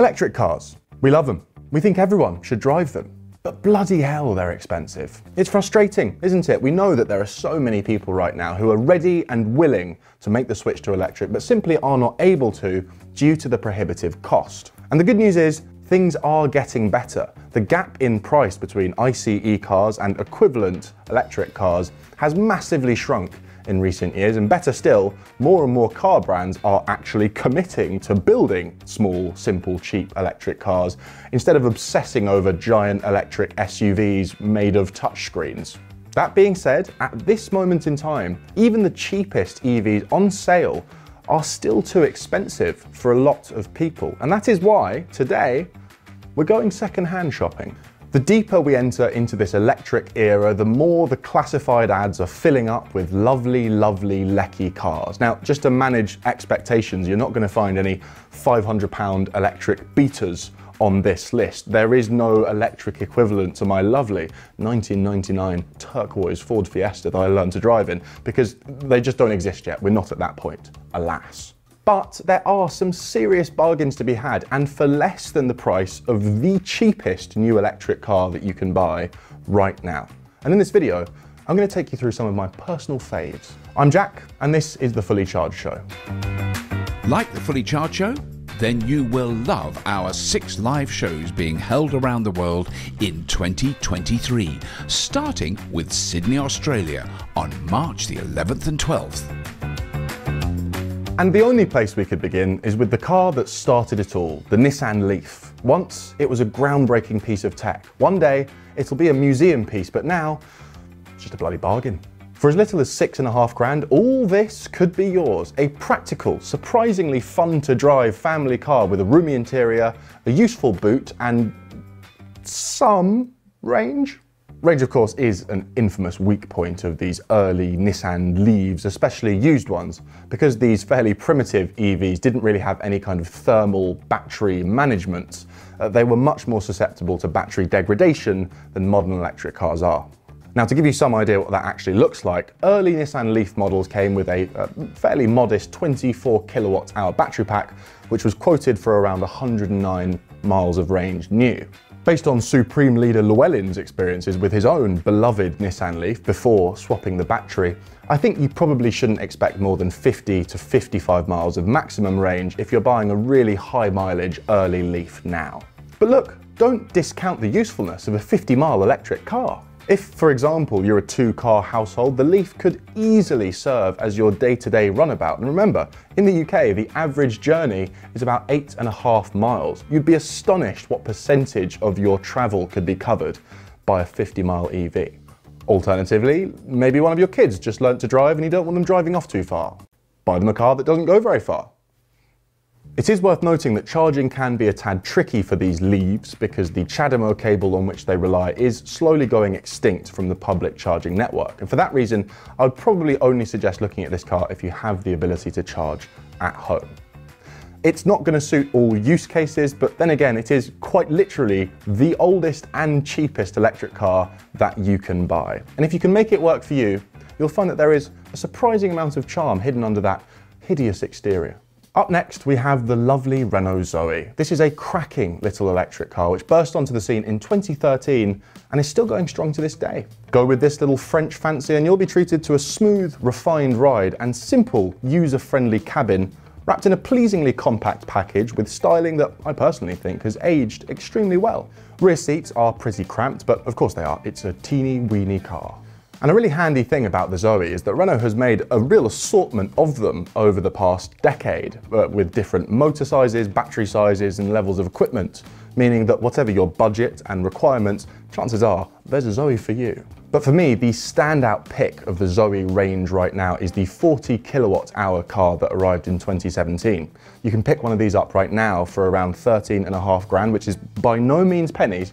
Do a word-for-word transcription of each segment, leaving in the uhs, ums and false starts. Electric cars. We love them. We think everyone should drive them. But bloody hell, they're expensive. It's frustrating, isn't it? We know that there are so many people right now who are ready and willing to make the switch to electric, but simply are not able to due to the prohibitive cost. And the good news is, things are getting better. The gap in price between ICE cars and equivalent electric cars has massively shrunk in recent years, and better still, more and more car brands are actually committing to building small, simple, cheap electric cars instead of obsessing over giant electric S U Vs made of touchscreens. That being said, at this moment in time, even the cheapest E Vs on sale are still too expensive for a lot of people, and that is why today we're going second-hand shopping. The deeper we enter into this electric era, the more the classified ads are filling up with lovely, lovely lecky cars. Now, just to manage expectations, you're not going to find any five hundred pound electric beaters on this list. There is no electric equivalent to my lovely nineteen ninety-nine turquoise Ford Fiesta that I learned to drive in, because they just don't exist yet. We're not at that point, alas. But there are some serious bargains to be had, and for less than the price of the cheapest new electric car that you can buy right now. And in this video, I'm going to take you through some of my personal faves. I'm Jack, and this is the Fully Charged Show. Like the Fully Charged Show? Then you will love our six live shows being held around the world in twenty twenty-three, starting with Sydney, Australia on March the eleventh and twelfth. And the only place we could begin is with the car that started it all, the Nissan Leaf. Once, it was a groundbreaking piece of tech. One day, it'll be a museum piece, but now, it's just a bloody bargain. For as little as six and a half grand, all this could be yours. A practical, surprisingly fun to drive family car with a roomy interior, a useful boot, and some range. Range, of course, is an infamous weak point of these early Nissan Leafs, especially used ones, because these fairly primitive E Vs didn't really have any kind of thermal battery management. Uh, they were much more susceptible to battery degradation than modern electric cars are. Now, to give you some idea what that actually looks like, early Nissan Leaf models came with a, a fairly modest twenty-four kilowatt hour battery pack, which was quoted for around one hundred nine miles of range new. Based on Supreme Leader Llewellyn's experiences with his own beloved Nissan Leaf before swapping the battery, I think you probably shouldn't expect more than fifty to fifty-five miles of maximum range if you're buying a really high mileage early Leaf now. But look, don't discount the usefulness of a fifty mile electric car. If, for example, you're a two-car household, the Leaf could easily serve as your day-to-day runabout. And remember, in the U K, the average journey is about eight and a half miles. You'd be astonished what percentage of your travel could be covered by a fifty mile E V. Alternatively, maybe one of your kids just learnt to drive and you don't want them driving off too far. Buy them a car that doesn't go very far. It is worth noting that charging can be a tad tricky for these Leafs because the CHAdeMO cable on which they rely is slowly going extinct from the public charging network. And for that reason, I would probably only suggest looking at this car if you have the ability to charge at home. It's not going to suit all use cases, but then again, it is quite literally the oldest and cheapest electric car that you can buy. And if you can make it work for you, you'll find that there is a surprising amount of charm hidden under that hideous exterior. Up next, we have the lovely Renault Zoe. This is a cracking little electric car which burst onto the scene in twenty thirteen and is still going strong to this day. Go with this little French fancy and you'll be treated to a smooth, refined ride and simple, user-friendly cabin wrapped in a pleasingly compact package with styling that I personally think has aged extremely well. Rear seats are pretty cramped, but of course they are. It's a teeny weeny car. And a really handy thing about the Zoe is that Renault has made a real assortment of them over the past decade, uh, with different motor sizes, battery sizes, and levels of equipment, meaning that whatever your budget and requirements, chances are there's a Zoe for you. But for me, the standout pick of the Zoe range right now is the forty kilowatt hour car that arrived in twenty seventeen. You can pick one of these up right now for around thirteen and a half grand, which is by no means pennies,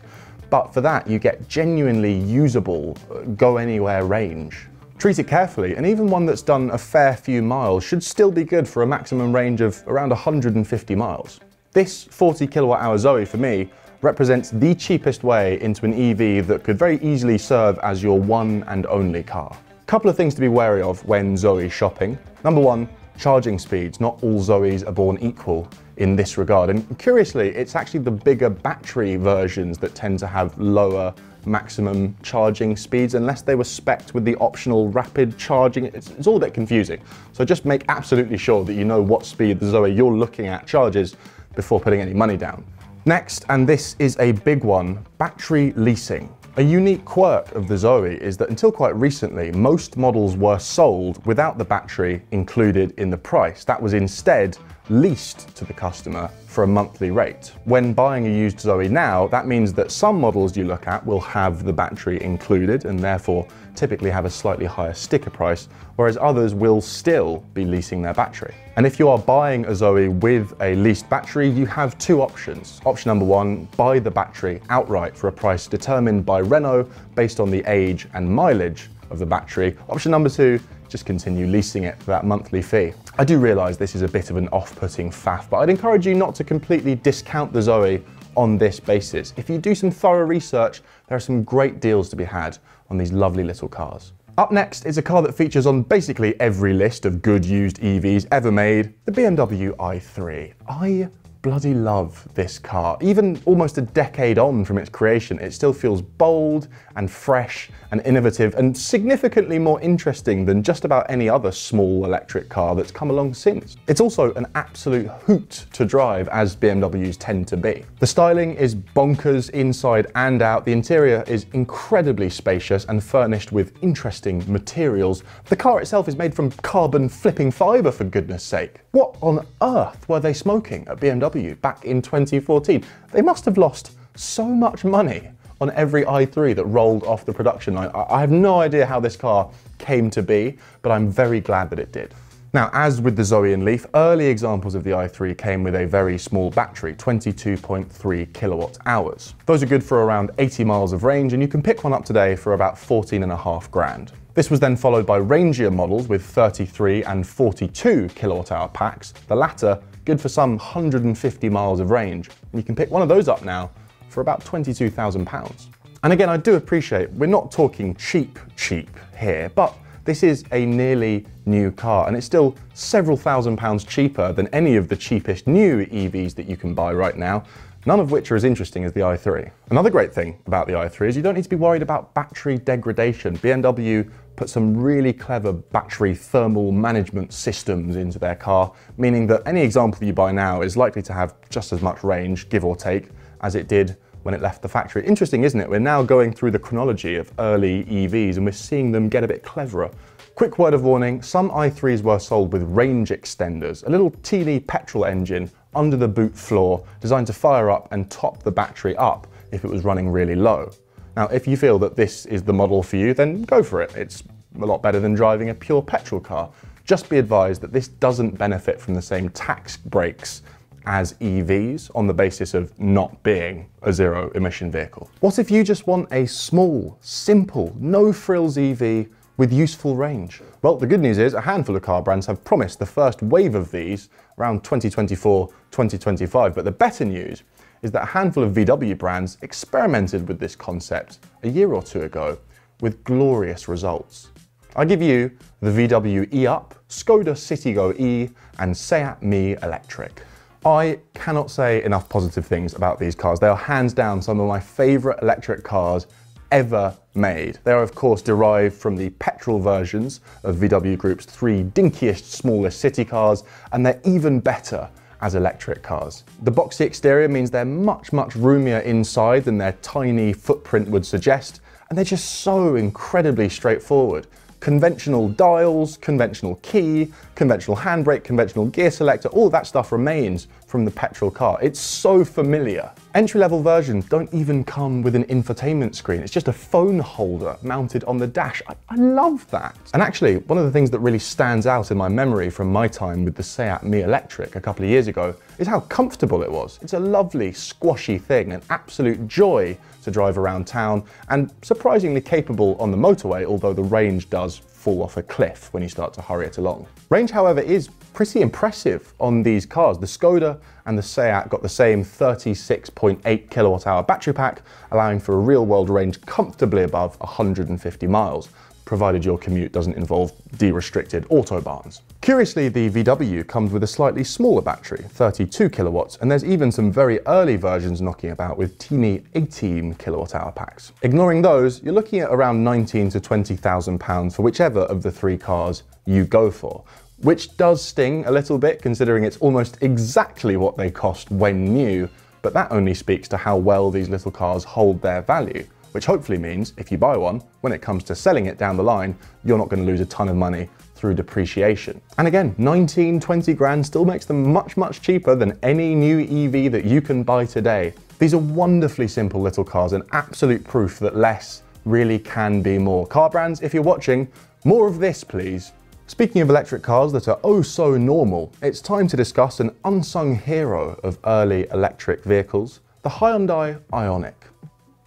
but for that, you get genuinely usable, go-anywhere range. Treat it carefully, and even one that's done a fair few miles should still be good for a maximum range of around one hundred fifty miles. This forty kilowatt hour Zoe, for me, represents the cheapest way into an E V that could very easily serve as your one and only car. Couple of things to be wary of when Zoe shopping. Number one, charging speeds. Not all Zoes are born equal. in this regard. And curiously, it's actually the bigger battery versions that tend to have lower maximum charging speeds, unless they were spec'd with the optional rapid charging. It's, it's all a bit confusing. So just make absolutely sure that you know what speed the Zoe you're looking at charges before putting any money down. Next, and this is a big one, battery leasing. A unique quirk of the Zoe is that until quite recently, most models were sold without the battery included in the price. That was instead leased to the customer for a monthly rate. When buying a used Zoe now, that means that some models you look at will have the battery included and therefore typically have a slightly higher sticker price, whereas others will still be leasing their battery. And if you are buying a Zoe with a leased battery, you have two options. Option number one, buy the battery outright for a price determined by Renault based on the age and mileage of the battery. Option number two, just continue leasing it for that monthly fee. I do realize this is a bit of an off-putting faff, but I'd encourage you not to completely discount the Zoe on this basis. If you do some thorough research, there are some great deals to be had on these lovely little cars. Up next is a car that features on basically every list of good used E Vs ever made, the B M W i three. I bloody love this car. Even almost a decade on from its creation, it still feels bold and fresh and innovative and significantly more interesting than just about any other small electric car that's come along since. It's also an absolute hoot to drive, as B M Ws tend to be. The styling is bonkers inside and out. The interior is incredibly spacious and furnished with interesting materials. The car itself is made from carbon flipping fibre, for goodness sake. What on earth were they smoking at B M W back in twenty fourteen. They must have lost so much money on every i three that rolled off the production line. I have no idea how this car came to be, but I'm very glad that it did. Now, as with the Zoe and Leaf, early examples of the i three came with a very small battery, twenty-two point three kilowatt hours. Those are good for around eighty miles of range, and you can pick one up today for about fourteen and a half grand. This was then followed by rangier models with thirty-three and forty-two kilowatt hour packs, the latter good for some one hundred fifty miles of range. And you can pick one of those up now for about twenty-two thousand pounds. And again, I do appreciate we're not talking cheap, cheap here, but this is a nearly new car, and it's still several thousand pounds cheaper than any of the cheapest new E Vs that you can buy right now, none of which are as interesting as the i three. Another great thing about the i three is you don't need to be worried about battery degradation. B M W put some really clever battery thermal management systems into their car, meaning that any example that you buy now is likely to have just as much range, give or take, as it did when it left the factory. Interesting, isn't it? We're now going through the chronology of early E Vs and we're seeing them get a bit cleverer. Quick word of warning, some i threes were sold with range extenders, a little teeny petrol engine under the boot floor designed to fire up and top the battery up if it was running really low. Now, if you feel that this is the model for you, then go for it. It's a lot better than driving a pure petrol car. Just be advised that this doesn't benefit from the same tax breaks as E Vs on the basis of not being a zero emission vehicle. What if you just want a small, simple, no frills E V with useful range? Well, the good news is a handful of car brands have promised the first wave of these around twenty twenty-four, twenty twenty-five, but the better news is that a handful of V W brands experimented with this concept a year or two ago with glorious results. I give you the V W E-Up, Skoda Citigo E, and Seat Mii Electric. I cannot say enough positive things about these cars. They are hands down some of my favourite electric cars ever made. They are of course derived from the petrol versions of V W Group's three dinkiest, smallest city cars, and they're even better as electric cars. The boxy exterior means they're much, much roomier inside than their tiny footprint would suggest, and they're just so incredibly straightforward. Conventional dials, conventional key, conventional handbrake, conventional gear selector, all that stuff remains from the petrol car. It's so familiar. Entry-level versions don't even come with an infotainment screen. It's just a phone holder mounted on the dash. I, I love that. And actually, one of the things that really stands out in my memory from my time with the Seat Mii Electric a couple of years ago is how comfortable it was. It's a lovely, squashy thing, an absolute joy to drive around town, and surprisingly capable on the motorway, although the range does fall off a cliff when you start to hurry it along. Range, however, is pretty impressive on these cars. The Skoda and the Seat got the same thirty-six point eight kilowatt hour battery pack, allowing for a real world range comfortably above one hundred fifty miles. provided your commute doesn't involve de-restricted autobahns. Curiously, the V W comes with a slightly smaller battery, thirty-two kilowatts, and there's even some very early versions knocking about with teeny eighteen kilowatt hour packs. Ignoring those, you're looking at around nineteen to twenty thousand pounds for whichever of the three cars you go for, which does sting a little bit considering it's almost exactly what they cost when new, but that only speaks to how well these little cars hold their value. Which hopefully means if you buy one, when it comes to selling it down the line, you're not going to lose a ton of money through depreciation. And again, nineteen, twenty grand still makes them much, much cheaper than any new E V that you can buy today. These are wonderfully simple little cars and absolute proof that less really can be more. Car brands, if you're watching, more of this, please. Speaking of electric cars that are oh so normal, it's time to discuss an unsung hero of early electric vehicles, the Hyundai Ioniq.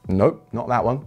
Nope, not that one.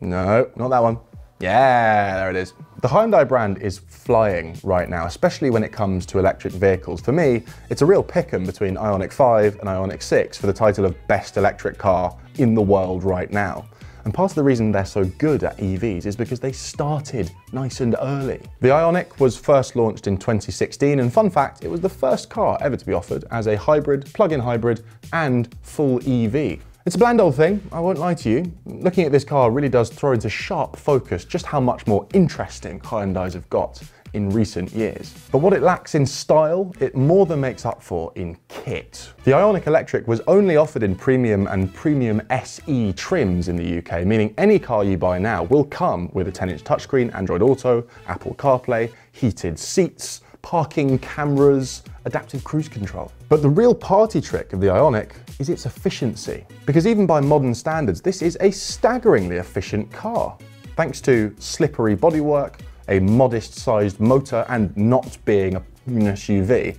No, not that one. Yeah, there it is. The Hyundai brand is flying right now, especially when it comes to electric vehicles. For me, it's a real pick-em between Ioniq five and Ioniq six for the title of best electric car in the world right now. And part of the reason they're so good at E Vs is because they started nice and early. The Ioniq was first launched in twenty sixteen, and fun fact, it was the first car ever to be offered as a hybrid, plug-in hybrid, and full E V. It's a bland old thing, I won't lie to you. Looking at this car really does throw into sharp focus just how much more interesting Hyundais have got in recent years. But what it lacks in style, it more than makes up for in kit. The Ioniq Electric was only offered in premium and premium S E trims in the U K, meaning any car you buy now will come with a ten inch touchscreen, Android Auto, Apple CarPlay, heated seats, parking cameras, adaptive cruise control. But the real party trick of the Ioniq is its efficiency. Because even by modern standards, this is a staggeringly efficient car. Thanks to slippery bodywork, a modest-sized motor, and not being an S U V,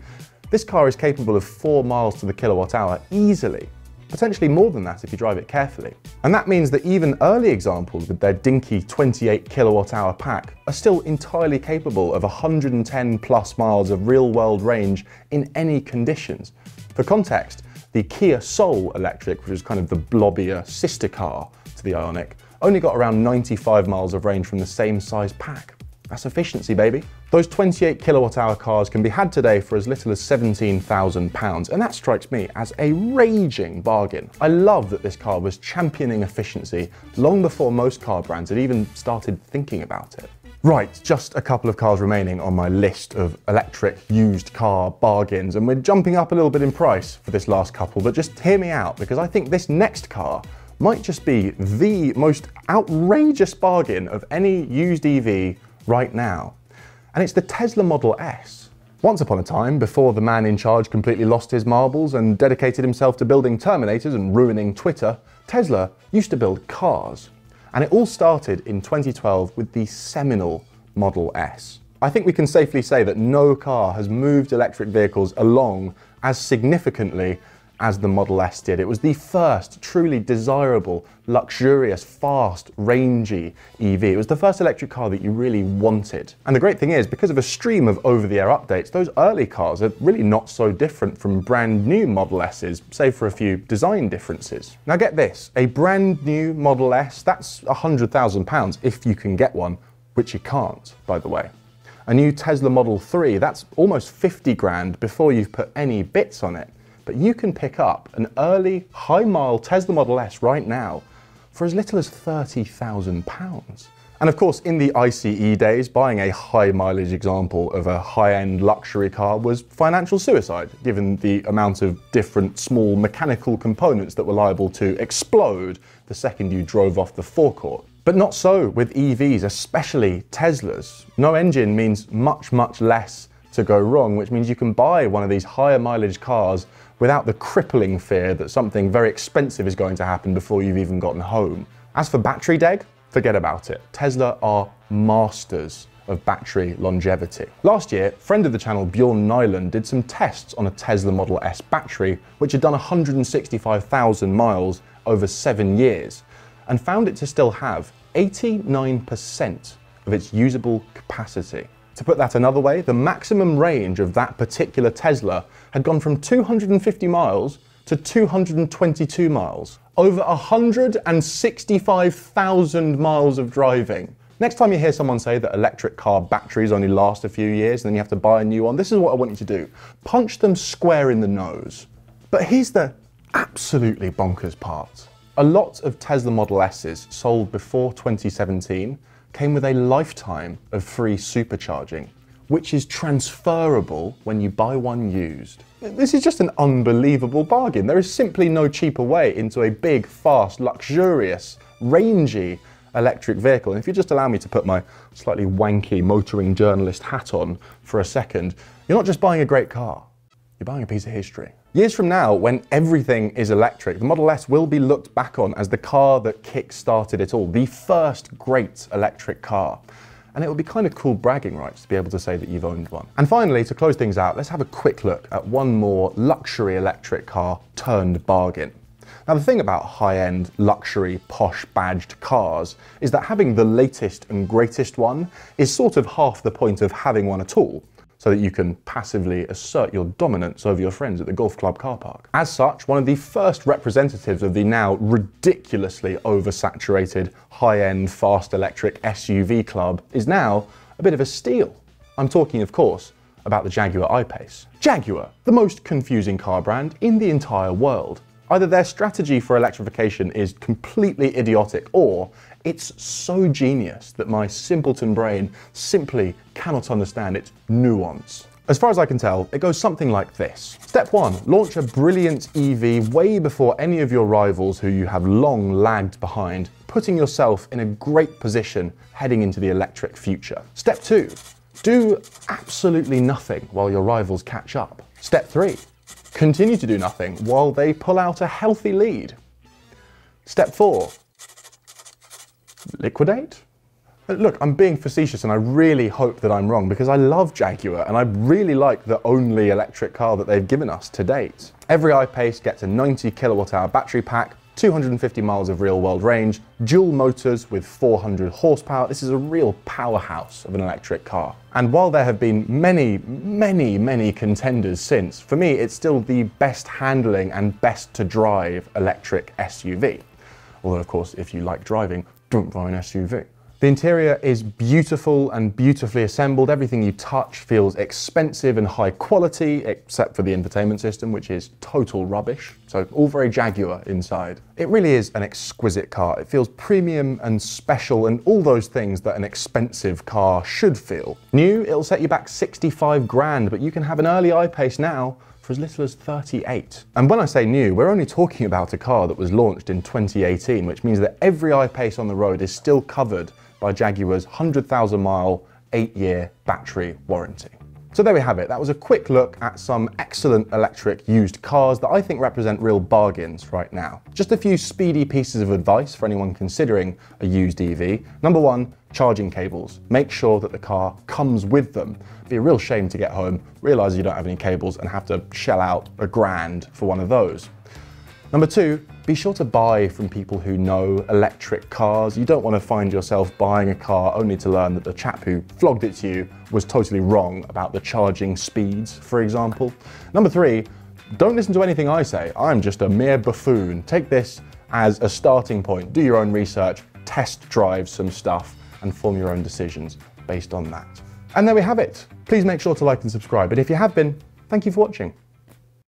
this car is capable of four miles to the kilowatt hour easily. Potentially more than that if you drive it carefully. And that means that even early examples with their dinky twenty-eight kilowatt hour pack are still entirely capable of one hundred ten plus miles of real world range in any conditions. For context, the Kia Soul Electric, which was kind of the blobbier sister car to the Ioniq, only got around ninety-five miles of range from the same size pack. That's efficiency, baby. Those twenty-eight kilowatt hour cars can be had today for as little as seventeen thousand pounds, and that strikes me as a raging bargain. I love that this car was championing efficiency long before most car brands had even started thinking about it. Right, just a couple of cars remaining on my list of electric used car bargains, and we're jumping up a little bit in price for this last couple, but just hear me out, because I think this next car might just be the most outrageous bargain of any used E V right now. And it's the Tesla Model S. Once upon a time, before the man in charge completely lost his marbles and dedicated himself to building Terminators and ruining Twitter, Tesla used to build cars. And it all started in twenty twelve with the seminal Model S. I think we can safely say that no car has moved electric vehicles along as significantly as the Model S did. It was the first truly desirable, luxurious, fast, rangy E V. It was the first electric car that you really wanted. And the great thing is, because of a stream of over-the-air updates, those early cars are really not so different from brand new Model S's, save for a few design differences. Now get this, a brand new Model S, that's one hundred thousand pounds if you can get one, which you can't, by the way. A new Tesla Model three, that's almost fifty grand before you've put any bits on it. But you can pick up an early, high-mile Tesla Model S right now for as little as thirty thousand pounds. And of course, in the ICE days, buying a high-mileage example of a high-end luxury car was financial suicide, given the amount of different small mechanical components that were liable to explode the second you drove off the forecourt. But not so with E Vs, especially Teslas. No engine means much, much less to go wrong, which means you can buy one of these higher mileage cars without the crippling fear that something very expensive is going to happen before you've even gotten home. As for battery deg, forget about it. Tesla are masters of battery longevity. Last year, friend of the channel Bjorn Nyland did some tests on a Tesla Model S battery, which had done one hundred sixty-five thousand miles over seven years, and found it to still have eighty-nine percent of its usable capacity. To put that another way, the maximum range of that particular Tesla had gone from two hundred fifty miles to two hundred twenty-two miles. Over one hundred sixty-five thousand miles of driving. Next time you hear someone say that electric car batteries only last a few years and then you have to buy a new one, this is what I want you to do. Punch them square in the nose. But here's the absolutely bonkers part. A lot of Tesla Model S's sold before twenty seventeen came with a lifetime of free supercharging, which is transferable when you buy one used. This is just an unbelievable bargain. There is simply no cheaper way into a big, fast, luxurious, rangy electric vehicle. And if you just allow me to put my slightly wanky motoring journalist hat on for a second, you're not just buying a great car, you're buying a piece of history. Years from now, when everything is electric, the Model S will be looked back on as the car that kick-started it all, the first great electric car. And it would be kind of cool bragging rights to be able to say that you've owned one. And finally, to close things out, let's have a quick look at one more luxury electric car turned bargain. Now, the thing about high-end, luxury, posh-badged cars is that having the latest and greatest one is sort of half the point of having one at all, so that you can passively assert your dominance over your friends at the golf club car park. As such, one of the first representatives of the now ridiculously oversaturated, high-end, fast electric S U V club is now a bit of a steal. I'm talking, of course, about the Jaguar I-Pace. Jaguar, the most confusing car brand in the entire world. Either their strategy for electrification is completely idiotic, or it's so genius that my simpleton brain simply cannot understand its nuance. As far as I can tell, it goes something like this. Step one, launch a brilliant E V way before any of your rivals who you have long lagged behind, putting yourself in a great position heading into the electric future. Step two, do absolutely nothing while your rivals catch up. Step three, continue to do nothing while they pull out a healthy lead. Step four, liquidate? Look, I'm being facetious and I really hope that I'm wrong because I love Jaguar and I really like the only electric car that they've given us to date. Every I-Pace gets a ninety kilowatt hour battery pack, two hundred fifty miles of real world range, dual motors with four hundred horsepower. This is a real powerhouse of an electric car. And while there have been many, many, many contenders since, for me, it's still the best handling and best to drive electric S U V. Although, of course, if you like driving, don't drive an S U V. The interior is beautiful and beautifully assembled. Everything you touch feels expensive and high quality, except for the infotainment system, which is total rubbish. So all very Jaguar inside. It really is an exquisite car. It feels premium and special and all those things that an expensive car should feel. New, it'll set you back sixty-five grand, but you can have an early I-Pace now for as little as thirty-eight. And when I say new, we're only talking about a car that was launched in twenty eighteen, which means that every I-Pace on the road is still covered by Jaguar's one hundred thousand mile, eight year battery warranty. So there we have it. That was a quick look at some excellent electric used cars that I think represent real bargains right now. Just a few speedy pieces of advice for anyone considering a used E V. Number one, charging cables. Make sure that the car comes with them. It'd be a real shame to get home, realize you don't have any cables and have to shell out a grand for one of those. Number two, be sure to buy from people who know electric cars. You don't want to find yourself buying a car only to learn that the chap who flogged it to you was totally wrong about the charging speeds, for example. Number three, don't listen to anything I say. I'm just a mere buffoon. Take this as a starting point. Do your own research, test drive some stuff, and form your own decisions based on that. And there we have it. Please make sure to like and subscribe. And if you have been, thank you for watching.